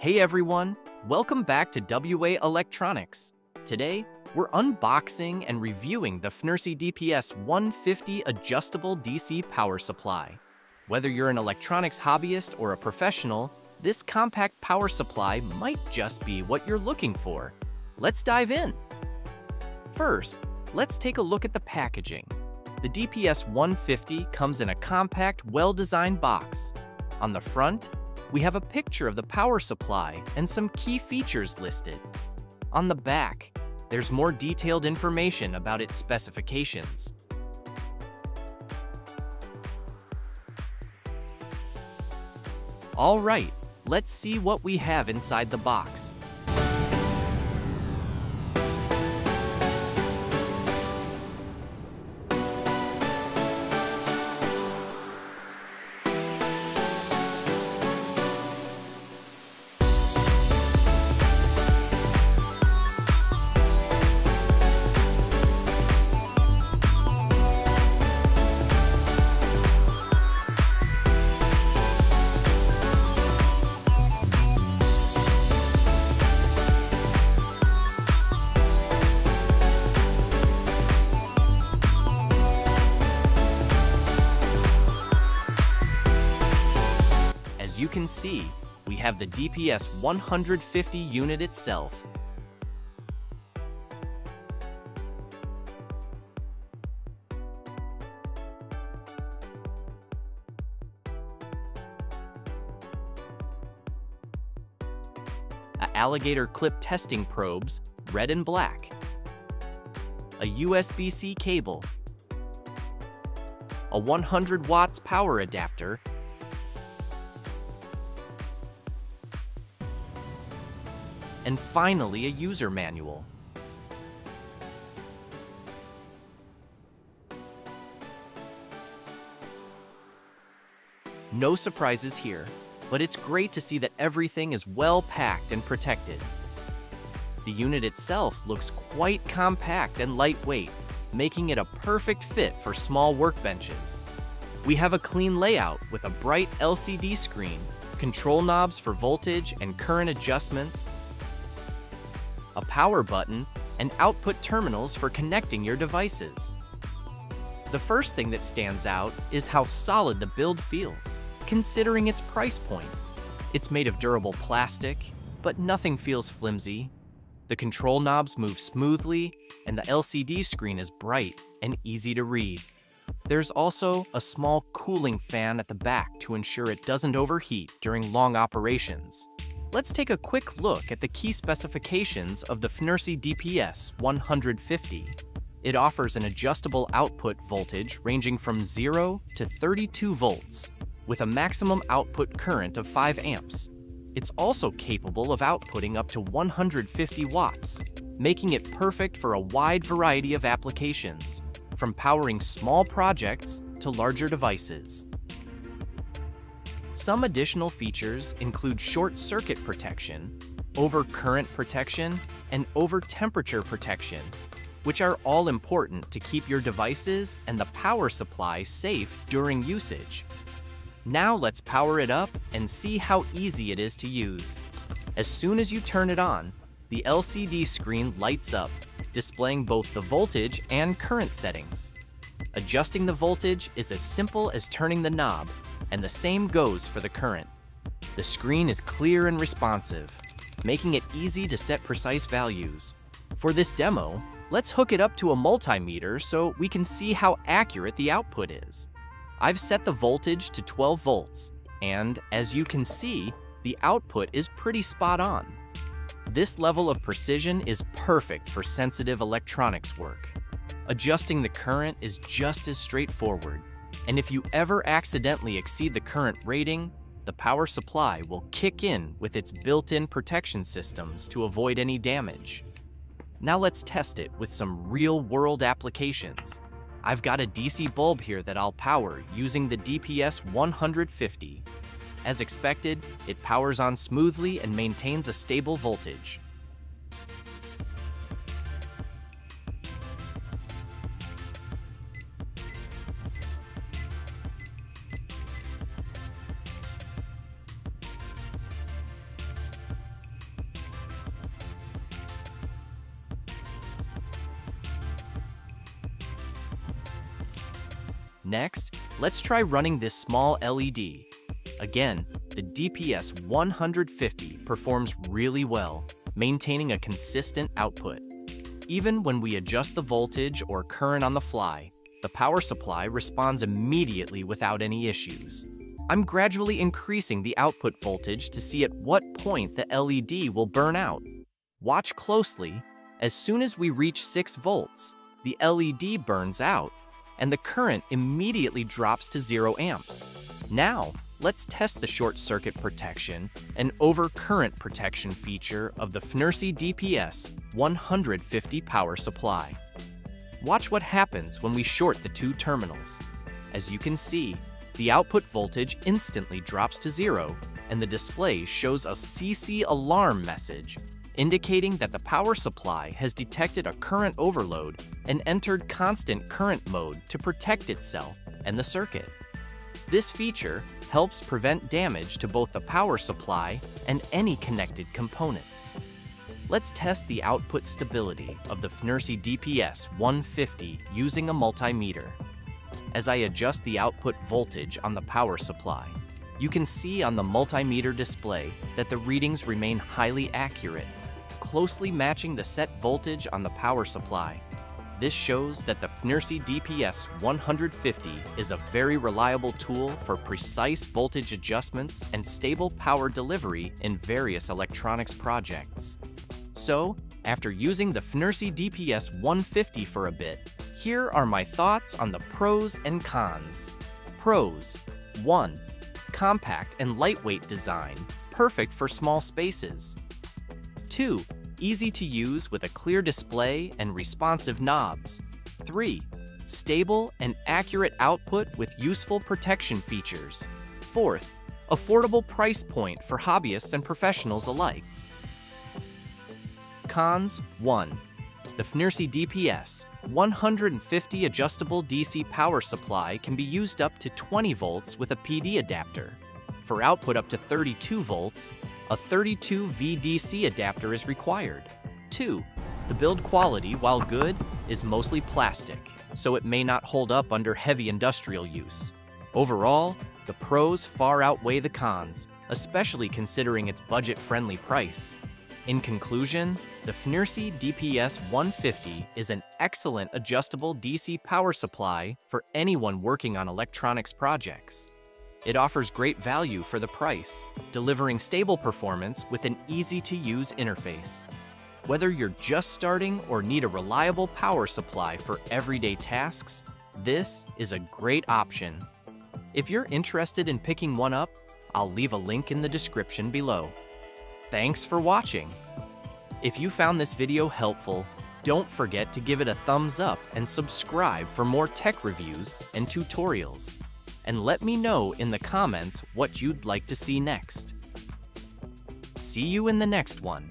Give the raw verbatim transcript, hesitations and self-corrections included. Hey everyone, welcome back to W A Electronics. Today, we're unboxing and reviewing the FNIRSI D P S one fifty adjustable D C power supply. Whether you're an electronics hobbyist or a professional, this compact power supply might just be what you're looking for. Let's dive in. First, let's take a look at the packaging. The D P S one fifty comes in a compact, well-designed box. On the front, we have a picture of the power supply and some key features listed. On the back, there's more detailed information about its specifications. All right, let's see what we have inside the box. As you can see, we have the D P S one fifty unit itself. A alligator clip testing probes, red and black. A U S B C cable. A one hundred watts power adapter. And finally, a user manual. No surprises here, but it's great to see that everything is well packed and protected. The unit itself looks quite compact and lightweight, making it a perfect fit for small workbenches. We have a clean layout with a bright L C D screen, control knobs for voltage and current adjustments, a power button, and output terminals for connecting your devices. The first thing that stands out is how solid the build feels, considering its price point. It's made of durable plastic, but nothing feels flimsy. The control knobs move smoothly, and the L C D screen is bright and easy to read. There's also a small cooling fan at the back to ensure it doesn't overheat during long operations. Let's take a quick look at the key specifications of the FNIRSI D P S one fifty. It offers an adjustable output voltage ranging from zero to thirty-two volts, with a maximum output current of five amps. It's also capable of outputting up to one hundred fifty watts, making it perfect for a wide variety of applications, from powering small projects to larger devices. Some additional features include short circuit protection, overcurrent protection, and overtemperature protection, which are all important to keep your devices and the power supply safe during usage. Now let's power it up and see how easy it is to use. As soon as you turn it on, the L C D screen lights up, displaying both the voltage and current settings. Adjusting the voltage is as simple as turning the knob, and the same goes for the current. The screen is clear and responsive, making it easy to set precise values. For this demo, let's hook it up to a multimeter so we can see how accurate the output is. I've set the voltage to twelve volts, and as you can see, the output is pretty spot on. This level of precision is perfect for sensitive electronics work. Adjusting the current is just as straightforward. And if you ever accidentally exceed the current rating, the power supply will kick in with its built-in protection systems to avoid any damage. Now let's test it with some real-world applications. I've got a D C bulb here that I'll power using the D P S one fifty. As expected, it powers on smoothly and maintains a stable voltage. Next, let's try running this small L E D. Again, the D P S one fifty performs really well, maintaining a consistent output. Even when we adjust the voltage or current on the fly, the power supply responds immediately without any issues. I'm gradually increasing the output voltage to see at what point the L E D will burn out. Watch closely. As soon as we reach six volts, the L E D burns out, and the current immediately drops to zero amps. Now, let's test the short circuit protection and overcurrent protection feature of the FNIRSI D P S one fifty power supply. Watch what happens when we short the two terminals. As you can see, the output voltage instantly drops to zero, and the display shows a C C alarm message, indicating that the power supply has detected a current overload and entered constant current mode to protect itself and the circuit. This feature helps prevent damage to both the power supply and any connected components. Let's test the output stability of the FNIRSI D P S one fifty using a multimeter. As I adjust the output voltage on the power supply, you can see on the multimeter display that the readings remain highly accurate, closely matching the set voltage on the power supply. This shows that the FNIRSI D P S one fifty is a very reliable tool for precise voltage adjustments and stable power delivery in various electronics projects. So, after using the FNIRSI D P S one fifty for a bit, here are my thoughts on the pros and cons. Pros: one. Compact and lightweight design, perfect for small spaces. two. Easy to use with a clear display and responsive knobs. three. Stable and accurate output with useful protection features. four. Affordable price point for hobbyists and professionals alike. Cons. one. The FNIRSI D P S one fifty adjustable D C power supply can be used up to twenty volts with a P D adapter. For output up to thirty-two volts, a thirty-two volt D C adapter is required. two. The build quality, while good, is mostly plastic, so it may not hold up under heavy industrial use. Overall, the pros far outweigh the cons, especially considering its budget-friendly price. In conclusion, the FNIRSI D P S one fifty is an excellent adjustable D C power supply for anyone working on electronics projects. It offers great value for the price, delivering stable performance with an easy-to-use interface. Whether you're just starting or need a reliable power supply for everyday tasks, this is a great option. If you're interested in picking one up, I'll leave a link in the description below. Thanks for watching. If you found this video helpful, don't forget to give it a thumbs up and subscribe for more tech reviews and tutorials. And let me know in the comments what you'd like to see next. See you in the next one.